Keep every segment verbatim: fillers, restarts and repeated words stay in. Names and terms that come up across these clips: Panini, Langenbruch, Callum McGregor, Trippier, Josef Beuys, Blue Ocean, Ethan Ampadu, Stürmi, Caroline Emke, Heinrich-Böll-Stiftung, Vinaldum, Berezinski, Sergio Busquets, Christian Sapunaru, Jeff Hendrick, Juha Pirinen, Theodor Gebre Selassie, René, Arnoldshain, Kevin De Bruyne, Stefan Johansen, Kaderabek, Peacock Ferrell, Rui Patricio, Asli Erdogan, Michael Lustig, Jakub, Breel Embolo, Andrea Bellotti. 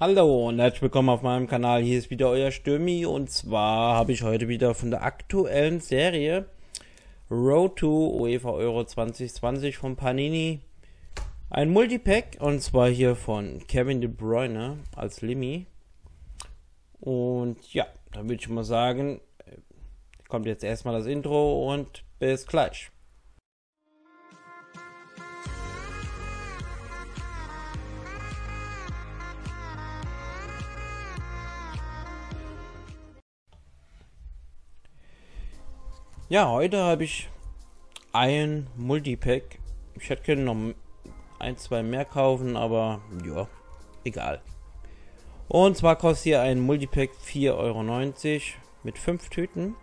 Hallo und herzlich willkommen auf meinem Kanal, hier ist wieder euer Stürmi und zwar habe ich heute wieder von der aktuellen Serie Road to UEFA Euro zwanzig zwanzig von Panini ein Multipack und zwar hier von Kevin De Bruyne als Limi und ja, da würde ich mal sagen, kommt jetzt erstmal das Intro und bis gleich. Ja, heute habe ich ein Multipack. Ich hätte können noch ein, zwei mehr kaufen, aber ja, egal. Und zwar kostet hier ein Multipack vier Euro neunzig mit fünf Tüten.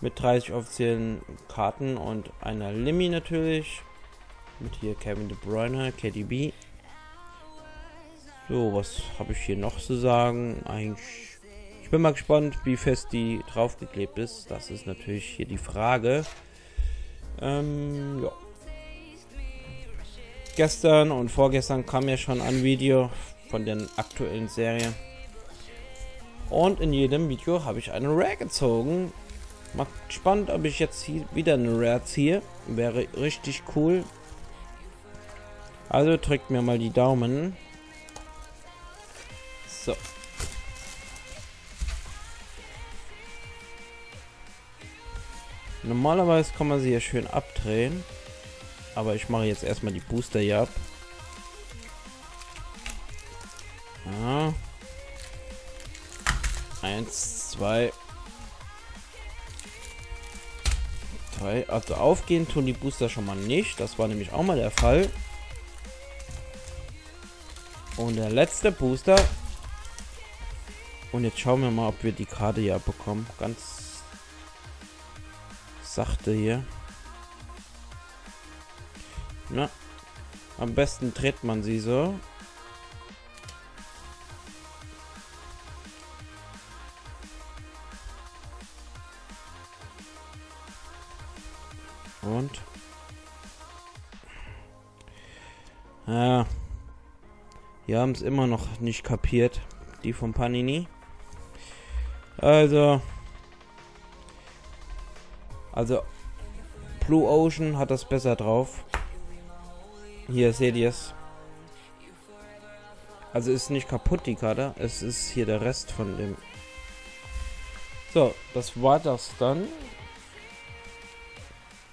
Mit dreißig offiziellen Karten und einer Limi natürlich. Mit hier Kevin De Bruyne, K D B. So, was habe ich hier noch zu sagen? Eigentlich... Ich bin mal gespannt, wie fest die draufgeklebt ist. Das ist natürlich hier die Frage. Ähm, ja. Gestern und vorgestern kam ja schon ein Video von der aktuellen Serie. Und in jedem Video habe ich eine Rare gezogen. Mal gespannt, ob ich jetzt hier wieder eine Rare ziehe. Wäre richtig cool. Also drückt mir mal die Daumen. So. Normalerweise kann man sie ja schön abdrehen, aber ich mache jetzt erstmal die Booster hier ab. Ja. Eins, zwei, drei. Also aufgehen tun die Booster schon mal nicht. Das war nämlich auch mal der Fall. Und der letzte Booster. Und jetzt schauen wir mal, ob wir die Karte hier abbekommen. Ganz sachte hier. Na, am besten dreht man sie so. Und ja, wir haben es immer noch nicht kapiert, die von Panini. Also Also, Blue Ocean hat das besser drauf. Hier seht ihr es. Also ist nicht kaputt die Karte. Es ist hier der Rest von dem. So, das war das dann.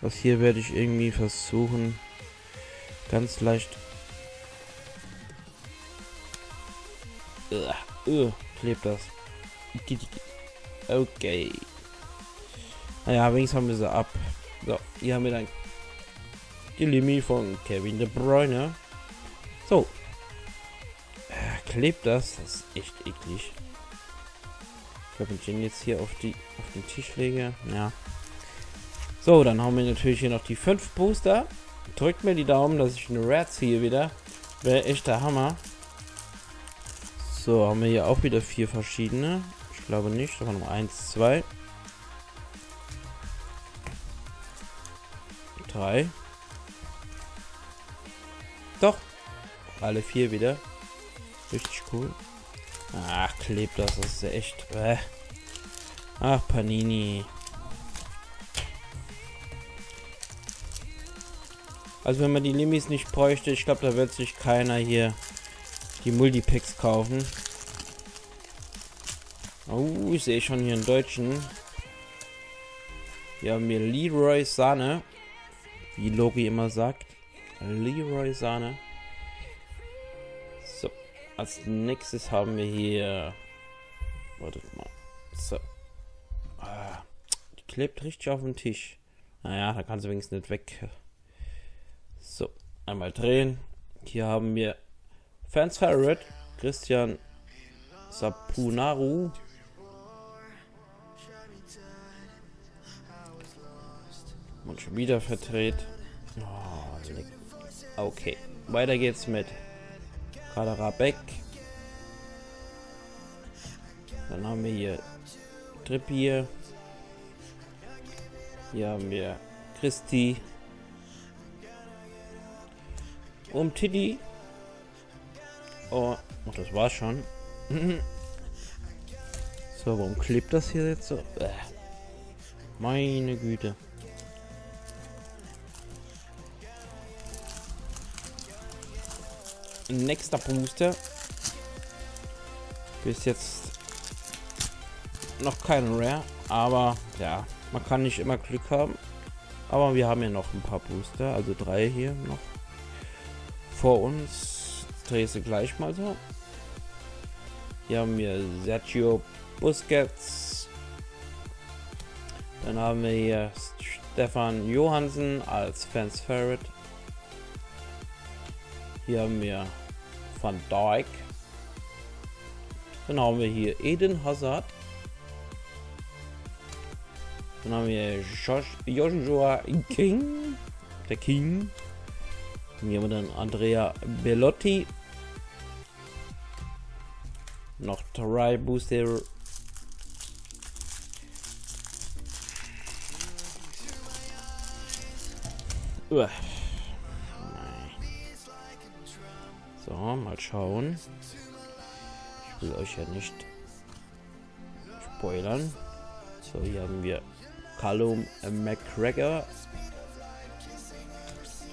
Das hier werde ich irgendwie versuchen. Ganz leicht. Äh, äh, klebt das. Okay. Naja, wenigstens haben wir sie ab. So, hier haben wir dann die Limi von Kevin De Bruyne. So. Äh, klebt das? Das ist echt eklig. Ich glaube, ich den jetzt hier auf, die, auf den Tisch lege. Ja. So, dann haben wir natürlich hier noch die fünf Booster. Drückt mir die Daumen, dass ich eine Rare ziehe wieder. Wäre echt der Hammer. So, haben wir hier auch wieder vier verschiedene. Ich glaube nicht, aber noch eins, zwei. drei. Doch. Alle vier wieder. Richtig cool. Ach, klebt das. Das ist ja echt. Bäh. Ach, Panini. Also wenn man die Limis nicht bräuchte, ich glaube, da wird sich keiner hier die Multipacks kaufen. Oh, ich sehe schon hier einen Deutschen. Hier haben wir Leroy Sané. Wie Logi immer sagt. Leroy Sané. So. Als nächstes haben wir hier... Wartet mal. So. Ah, die klebt richtig auf dem Tisch. Naja, da kann sie wenigstens nicht weg. So. Einmal drehen. Hier haben wir Fans Favorite. Christian Sapunaru. Und schon wieder verdreht. Oh, okay, weiter geht's mit Kaderabek. Dann haben wir hier Trippier. Hier haben wir Christi. Um Titi. Oh, und das war's schon. So, warum klebt das hier jetzt so? Bäh. Meine Güte. Nächster Booster. Bis jetzt noch kein Rare, aber ja, man kann nicht immer Glück haben. Aber wir haben ja noch ein paar Booster, also drei hier noch vor uns. Drehe sie gleich mal so. Hier haben wir Sergio Busquets. Dann haben wir hier Stefan Johansen als Fans Favorite. Hier haben wir Van Dijk. Dann haben wir hier Eden Hazard. Dann haben wir Josh, Joshua King, der King. Und hier haben wir dann Andrea Bellotti. Noch drei Booster. Uah. So, mal schauen. Ich will euch ja nicht spoilern. So, hier haben wir Callum McGregor.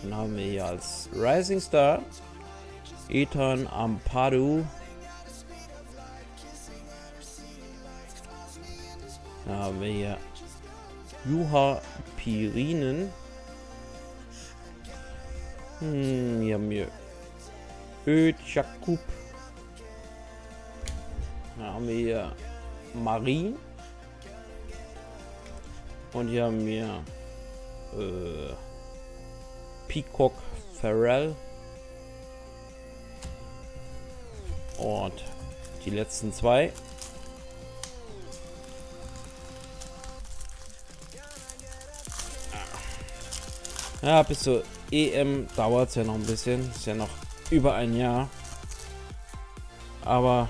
Dann haben wir hier als Rising Star Ethan Ampadu. Dann haben wir hier Juha Pirinen. Hm, hier haben wir Jakub. Dann haben wir hier Marie. Und hier haben wir äh, Peacock Ferrell. Und die letzten zwei. Ja, bis zur E M dauert es ja noch ein bisschen. Ist ja noch über ein Jahr. Aber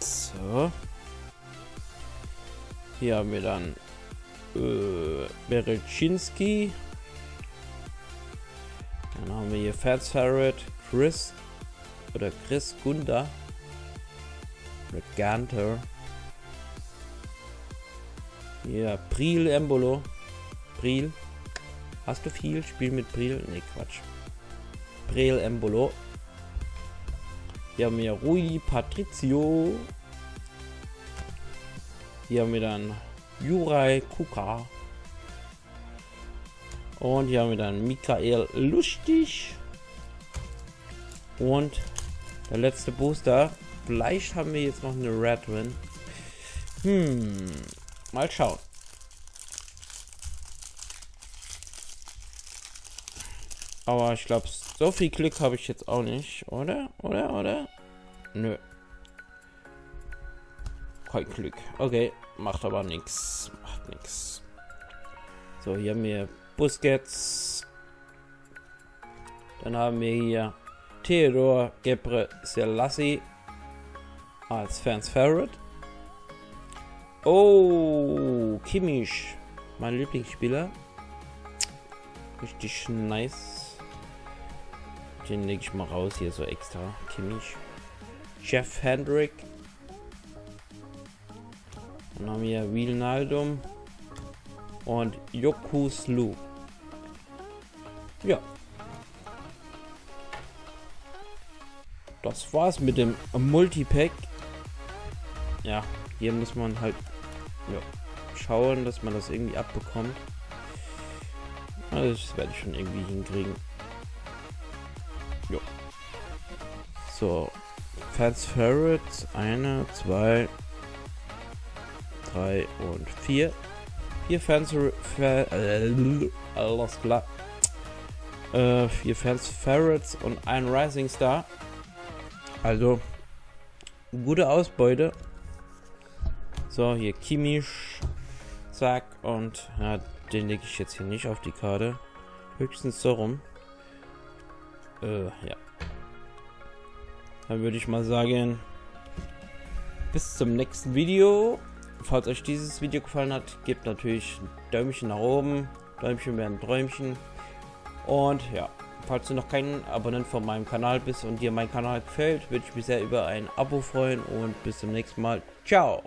so. Hier haben wir dann äh, Berezinski. Dann haben wir hier Fats Ferret, Chris oder Chris Gunder. Oder Ganter. Ja, Breel Embolo. Breel. Hast du viel? Spiel mit Breel? Ne, Quatsch. Breel Embolo. Hier haben wir Rui Patricio. Hier haben wir dann Jurai Kuka. Und hier haben wir dann Michael Lustig. Und der letzte Booster. Vielleicht haben wir jetzt noch eine Red drin. Hm. Mal schauen. Aber ich glaube, so viel Glück habe ich jetzt auch nicht, oder? Oder? Oder? Nö. Kein Glück. Okay, macht aber nichts. Macht nichts. So, hier haben wir Busquets. Dann haben wir hier Theodor Gebre Selassie als Fans Favorite. Oh, Kimmich, mein Lieblingsspieler. Richtig nice. Den lege ich mal raus hier so extra. Kimmich. Jeff Hendrick. Dann haben wir Vinaldum und Yoku Slu. Ja. Das war's mit dem Multipack. Ja, hier muss man halt ja, schauen, dass man das irgendwie abbekommt. Also das werde ich schon irgendwie hinkriegen. Jo. So. Fans Ferrets. Eine, zwei, drei und vier. Vier Fans Ferrets. Alles klar. Äh, vier Fans Ferrets und ein Rising Star. Also, gute Ausbeute. So, hier Kimmich. Zack. Und ja, den lege ich jetzt hier nicht auf die Karte. Höchstens so rum. Äh, ja. Dann würde ich mal sagen, bis zum nächsten Video. Falls euch dieses Video gefallen hat, gebt natürlich ein Däumchen nach oben. Däumchen werden Träumchen. Und ja. Falls du noch kein Abonnent von meinem Kanal bist und dir mein Kanal gefällt, würde ich mich sehr über ein Abo freuen und bis zum nächsten Mal. Ciao!